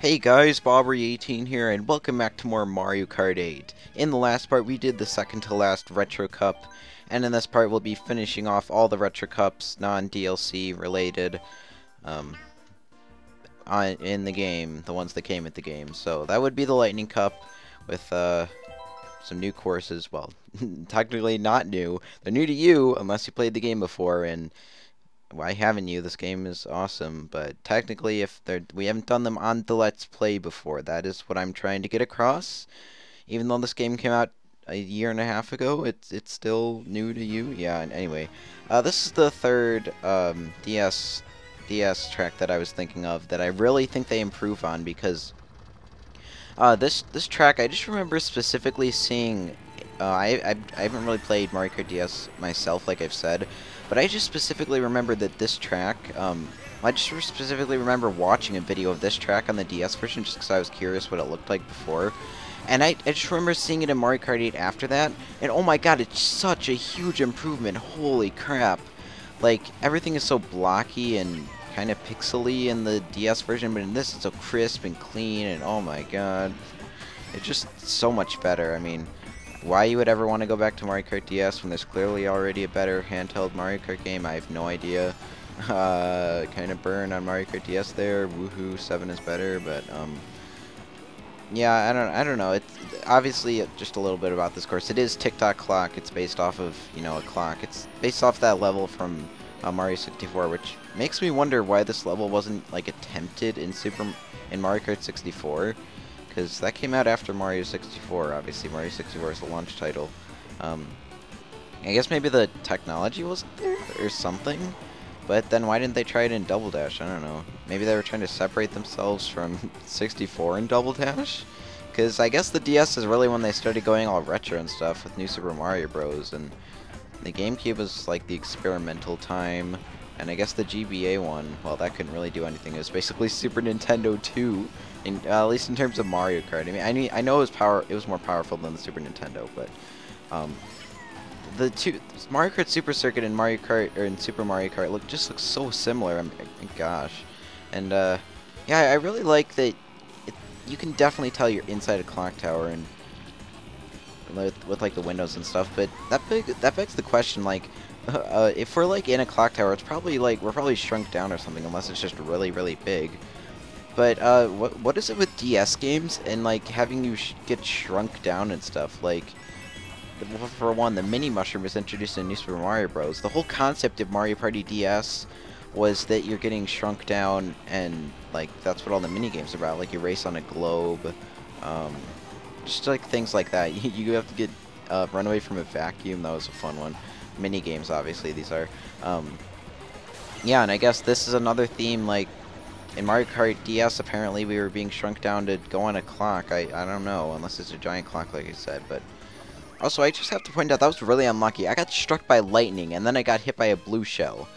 Hey guys, Bobbery18 here, and welcome back to more Mario Kart 8. In the last part, we did the second to last Retro Cup, and in this part, we'll be finishing off all the Retro Cups, non-DLC related, in the game, the ones that came at the game. So that would be the Lightning Cup with some new courses. Well, technically not new. They're new to you, unless you played the game before, and why haven't you? This game is awesome, but technically we haven't done them on the Let's Play before. That is what I'm trying to get across. Even though this game came out a year and a half ago, it's still new to you. Yeah, and anyway, this is the third DS track that I was thinking of that I really think they improve on, because this track, I just remember specifically seeing I haven't really played Mario Kart DS myself, like I've said, but I just specifically remember that this track, I just specifically remember watching a video of this track on the DS version just because I was curious what it looked like before, and I just remember seeing it in Mario Kart 8 after that, and oh my god, it's such a huge improvement, holy crap. Like, everything is so blocky and kind of pixely in the DS version, but in this it's so crisp and clean, and oh my god, it's just so much better. I mean, why you would ever want to go back to Mario Kart DS when there's clearly already a better handheld Mario Kart game, I have no idea. Kind of burned on Mario Kart DS there. Woohoo, 7 is better, but yeah, I don't know. It's obviously just a little bit about this course. It is TikTok clock. It's based off of, you know, a clock. It's based off that level from Mario 64, which makes me wonder why this level wasn't like attempted in Mario Kart 64. Because that came out after Mario 64, obviously. Mario 64 is the launch title. I guess maybe the technology wasn't there or something. But then why didn't they try it in Double Dash? I don't know. Maybe they were trying to separate themselves from 64 in Double Dash? Because I guess the DS is really when they started going all retro and stuff with New Super Mario Bros. And the GameCube was like the experimental time. And I guess the GBA one, well, that couldn't really do anything. It was basically Super Nintendo 2. At least in terms of Mario Kart. I mean, I know it was more powerful than the Super Nintendo, but the two Mario Kart Super Circuit and Mario Kart and Super Mario Kart just looks so similar. I mean, gosh, and yeah, I really like that. You can definitely tell you're inside a clock tower and with like the windows and stuff. But that begs the question, like, if we're like in a clock tower, it's probably like we're probably shrunk down or something, unless it's just really really big. But what is it with DS games and like having you get shrunk down and stuff? Like, for one, the Mini Mushroom was introduced in New Super Mario Bros. The whole concept of Mario Party DS was that you're getting shrunk down, and like that's what all the mini games are about. Like you race on a globe, just like things like that. You have to get run away from a vacuum. That was a fun one. Mini games, obviously these are. Yeah, and I guess this is another theme like. In Mario Kart DS, apparently, we were being shrunk down to go on a clock. I don't know, unless it's a giant clock, like I said, but... Also, I just have to point out, that was really unlucky. I got struck by lightning, and then I got hit by a blue shell.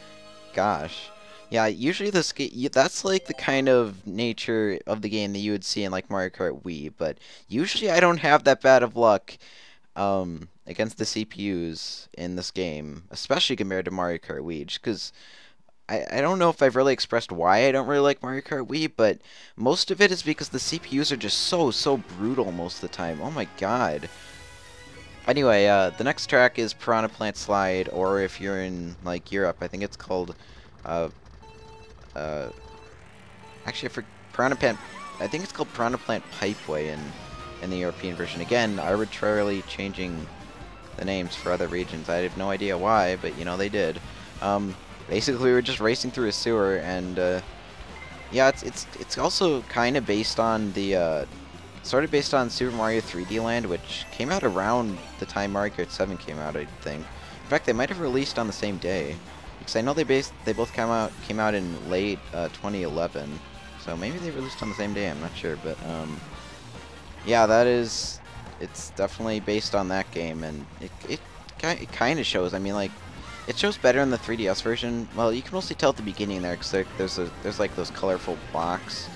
Gosh. Yeah, usually this that's like the kind of nature of the game that you would see in, like, Mario Kart Wii, but usually I don't have that bad of luck against the CPUs in this game, especially compared to Mario Kart Wii, just because... I don't know if I've really expressed why I don't really like Mario Kart Wii, but most of it is because the CPUs are just so brutal most of the time. Oh my god. Anyway, the next track is Piranha Plant Slide, or if you're in, like, Europe, I think it's called, actually, I think it's called Piranha Plant Pipeway in the European version. Again, arbitrarily changing the names for other regions. I have no idea why, but, you know, they did. Basically, we were just racing through a sewer, and, yeah, it's also kind of based on the, sort of based on Super Mario 3D Land, which came out around the time Mario Kart 7 came out, I think. In fact, they might have released on the same day, because I know they both came out in late, 2011, so maybe they released on the same day, I'm not sure, but, yeah, it's definitely based on that game, and it kind of shows. I mean, like, it shows better in the 3DS version. Well, you can mostly tell at the beginning there, because there's like those colorful blocks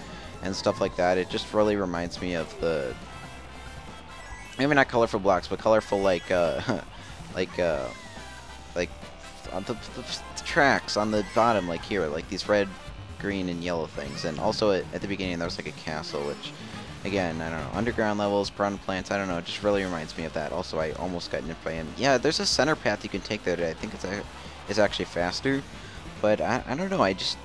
and stuff like that. It just really reminds me of the... Maybe not colorful blocks, but colorful, like, on the tracks on the bottom, like here. Like these red, green and yellow things. And also at the beginning there was like a castle, which again, I don't know, underground levels, piranha plants, I don't know, it just really reminds me of that. Also, I almost got nipped by him. Yeah, there's a center path you can take there today. I think it's actually faster, but I don't know, I just,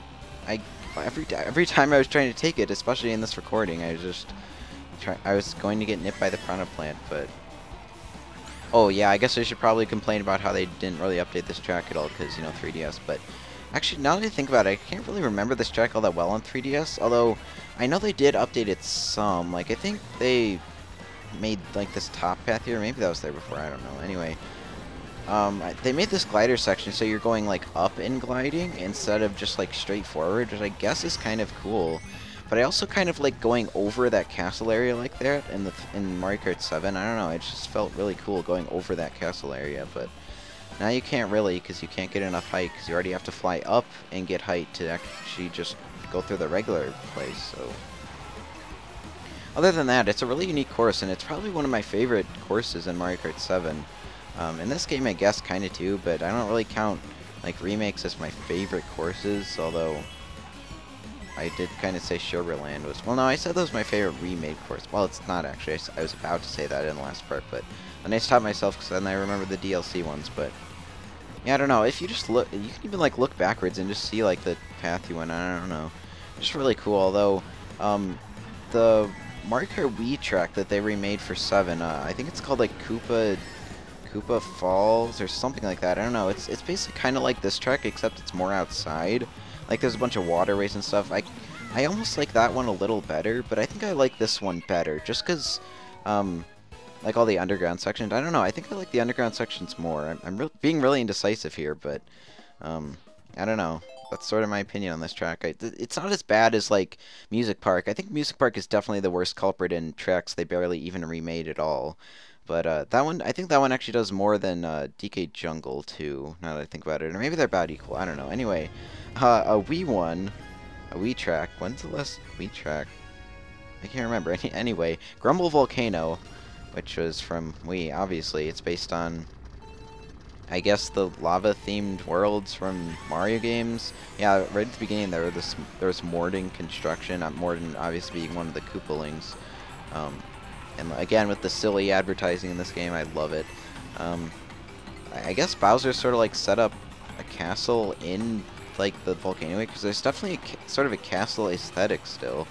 every time I was trying to take it, especially in this recording, I was just, I was going to get nipped by the piranha plant, but, oh yeah, I guess I should probably complain about how they didn't really update this track at all, because, you know, 3DS, but, actually, now that I think about it, I can't really remember this track all that well on 3DS, although I know they did update it some. Like, I think they made, like, this top path here. Maybe that was there before. I don't know. Anyway, they made this glider section, so you're going, like, up and gliding instead of just, like, straight forward, which I guess is kind of cool. But I also kind of like going over that castle area like that in Mario Kart 7. I don't know. It just felt really cool going over that castle area, but... Now you can't really, because you can't get enough height, because you already have to fly up and get height to actually just go through the regular place, so... Other than that, it's a really unique course, and it's probably one of my favorite courses in Mario Kart 7. In this game, I guess, kind of too, but I don't really count, like, remakes as my favorite courses, although... I did kind of say Sugarland was... Well, no, I said that was my favorite remade course. Well, it's not, actually. I was about to say that in the last part, but... And I stopped myself, because then I remember the DLC ones, but... Yeah, I don't know, if you just look, you can even, like, look backwards and just see, like, the path you went on, I don't know. Just really cool, although, the Mario Kart Wii track that they remade for 7, I think it's called, like, Koopa Falls or something like that, I don't know. It's basically kind of like this track, except it's more outside. Like, there's a bunch of waterways and stuff. I almost like that one a little better, but I think I like this one better, just because, like all the underground sections. I don't know, I think I like the underground sections more. I'm being really indecisive here, but, I don't know. That's sort of my opinion on this track. It's not as bad as, like, Music Park. I think Music Park is definitely the worst culprit in tracks they barely even remade at all. But, that one, I think that one actually does more than, DK Jungle, too, now that I think about it. Or maybe they're about equal, I don't know. Anyway, a Wii track. When's the last Wii track? I can't remember. Anyway, Grumble Volcano, which was from Wii, obviously. It's based on, I guess, the lava-themed worlds from Mario games. Yeah, right at the beginning there was Morton construction. Morton obviously being one of the Koopalings. And again, with the silly advertising in this game, I love it. I guess Bowser sort of like set up a castle in like the volcano, because there's definitely sort of a castle aesthetic still.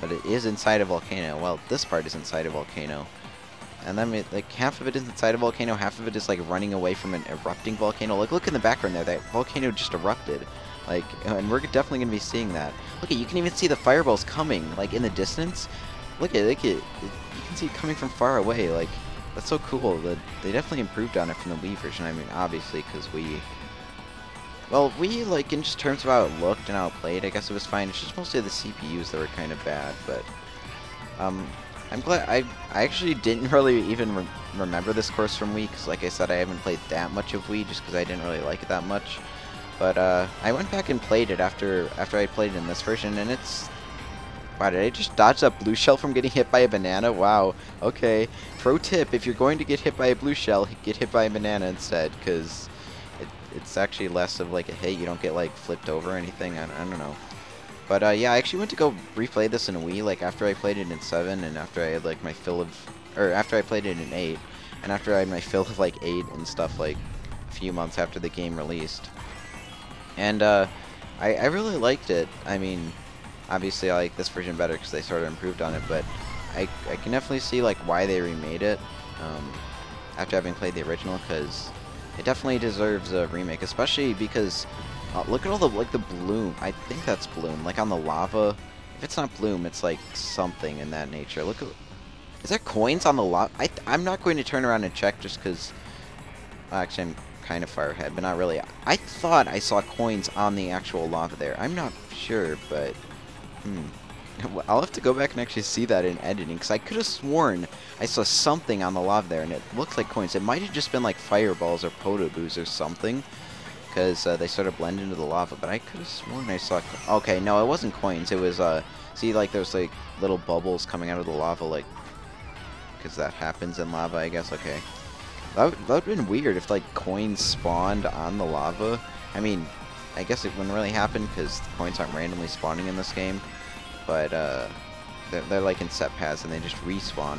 But it is inside a volcano. Well, this part is inside a volcano. And then, like, half of it is inside a volcano, half of it is, like, running away from an erupting volcano. Like, look in the background there. That volcano just erupted. Like, and we're definitely going to be seeing that. Look, you can even see the fireballs coming, like, in the distance. Look at it. You can see it coming from far away. Like, that's so cool. They definitely improved on it from the Wii version. I mean, obviously, because Wii... Well, Wii, like, in just terms of how it looked and how it played, I guess it was fine. It's just mostly the CPUs that were kind of bad, but... I'm glad... I actually didn't really even remember this course from Wii, because, like I said, I haven't played that much of Wii, just because I didn't really like it that much. But, I went back and played it after I played it in this version, and it's... Wow, did I just dodge that blue shell from getting hit by a banana? Wow, okay. Pro tip, if you're going to get hit by a blue shell, get hit by a banana instead, because... It's actually less of like a hit. You don't get like flipped over or anything. I don't know, but yeah, I actually went to go replay this in Wii, like after I played it in 7 and after I had like my fill of, or after I played it in 8 and after I had my fill of like 8 and stuff, like a few months after the game released. And I really liked it. I mean, obviously I like this version better because they sort of improved on it, but I can definitely see like why they remade it after having played the original, because it definitely deserves a remake, especially because look at all the like the bloom. I think that's bloom, like on the lava. If it's not bloom, it's like something in that nature. Look at, is there coins on the lava? I'm not going to turn around and check just because. Actually, I'm kind of far ahead, but not really. I thought I saw coins on the actual lava there. I'm not sure, but I'll have to go back and actually see that in editing, because I could have sworn I saw something on the lava there, and it looks like coins. It might have just been like fireballs or potaboos or something, because they sort of blend into the lava, but I could have sworn I saw... Okay, no, it wasn't coins. It was, see, like, there's, like, little bubbles coming out of the lava, like... Because that happens in lava, I guess. Okay. That would have been weird if, like, coins spawned on the lava. I mean... I guess it wouldn't really happen because the points aren't randomly spawning in this game, but they're like in set paths and they just respawn.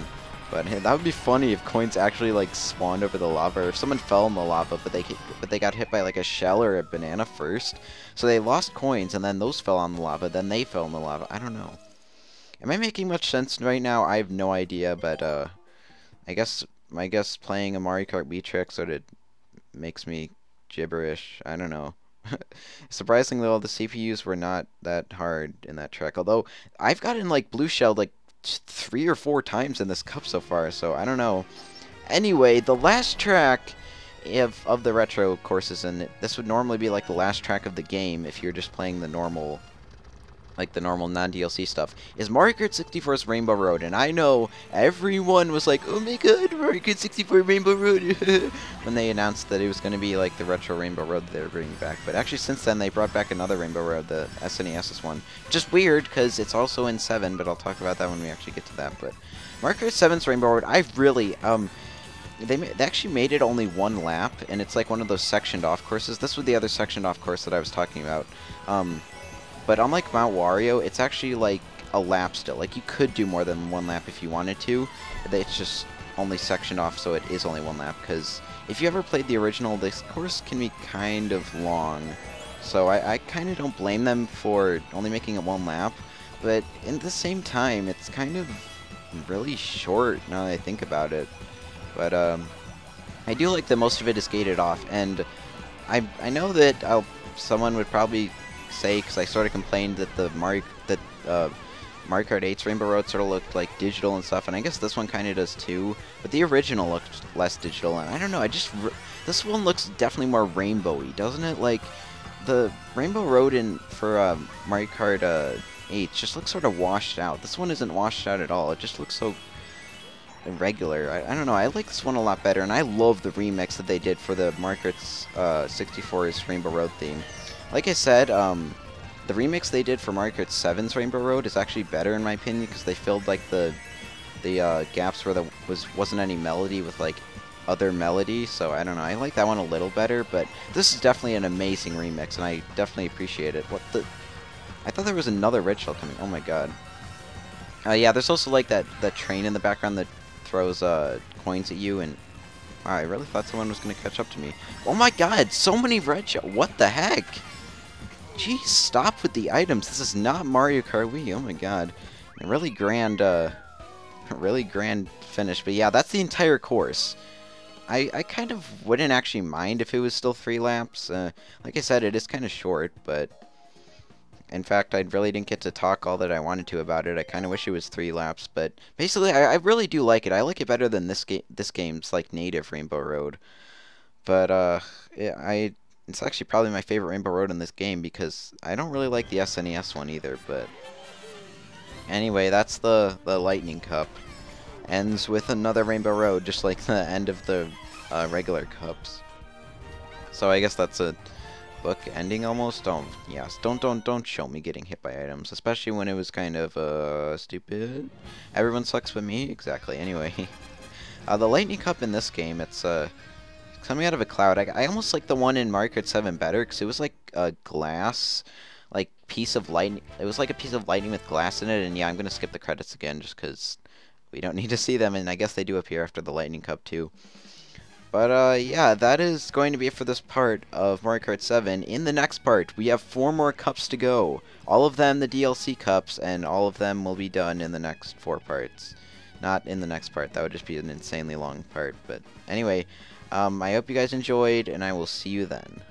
But hey, that would be funny if coins actually like spawned over the lava, or if someone fell in the lava, but they got hit by like a shell or a banana first, so they lost coins, and then those fell on the lava, then they fell in the lava. I don't know. Am I making much sense right now? I have no idea, but I guess playing a Mario Kart Wii trick sort of makes me gibberish. I don't know. Surprisingly, all the CPUs were not that hard in that track. Although I've gotten like blue shelled like 3 or 4 times in this cup so far, so I don't know. Anyway, the last track of the retro courses, and this would normally be like the last track of the game if you're just playing the normal, like the normal non-DLC stuff, is Mario Kart 64's Rainbow Road. And I know everyone was like, oh my god, Mario Kart 64 Rainbow Road, when they announced that it was going to be like the retro Rainbow Road that they were bringing back. But actually since then they brought back another Rainbow Road, the SNES's one. Just weird, because it's also in 7, but I'll talk about that when we actually get to that. But Mario Kart 7's Rainbow Road, I really, they actually made it only 1 lap, and it's like one of those sectioned off courses. This was the other sectioned off course that I was talking about. But unlike Mount Wario, it's actually like a lap still. Like, you could do more than 1 lap if you wanted to. It's just only sectioned off, so it is only 1 lap. Because if you ever played the original, this course can be kind of long. So I kind of don't blame them for only making it 1 lap. But at the same time, it's kind of really short now that I think about it. But I do like that most of it is gated off. And I know that someone would probably say, because I sort of complained that the Mario Kart 8's Rainbow Road sort of looked like digital and stuff, and I guess this one kind of does too, but the original looked less digital, and I don't know, I just, this one looks definitely more rainbowy, doesn't it? Like, the Rainbow Road for Mario Kart 8 just looks sort of washed out. This one isn't washed out at all, it just looks so irregular. I don't know, I like this one a lot better, and I love the remix that they did for the Mario Kart 64's Rainbow Road theme. Like I said, the remix they did for Mario Kart 7's Rainbow Road is actually better in my opinion, because they filled like the gaps where there wasn't any melody with like other melody. So I don't know, I like that one a little better, but this is definitely an amazing remix, and I definitely appreciate it. What the? I thought there was another red shell coming. Oh my god. Yeah, there's also like that train in the background that throws coins at you, and wow, I really thought someone was gonna catch up to me. Oh my god, so many red shell. What the heck? Geez, stop with the items. This is not Mario Kart Wii. Oh my god. A really grand finish. But yeah, that's the entire course. I kind of wouldn't actually mind if it was still 3 laps. Like I said, it is kind of short, but in fact, I really didn't get to talk all that I wanted to about it. I kind of wish it was 3 laps, but basically, I really do like it. I like it better than this game's like native Rainbow Road. But it's actually probably my favorite Rainbow Road in this game, because I don't really like the SNES one either, but anyway, that's the Lightning Cup. Ends with another Rainbow Road, just like the end of the regular cups. So I guess that's a book ending almost. Don't show me getting hit by items, especially when it was kind of, stupid. Everyone sucks but me? Exactly. Anyway. The Lightning Cup in this game, it's, coming out of a cloud. I almost like the one in Mario Kart 7 better, because it was like a glass, like piece of lightning. It was like a piece of lightning with glass in it. And yeah, I'm gonna skip the credits again just because we don't need to see them. And I guess they do appear after the Lightning Cup too. But yeah, that is going to be it for this part of Mario Kart 7. In the next part, we have 4 more cups to go. All of them the DLC cups, and all of them will be done in the next 4 parts. Not in the next part. That would just be an insanely long part. But anyway. I hope you guys enjoyed, and I will see you then.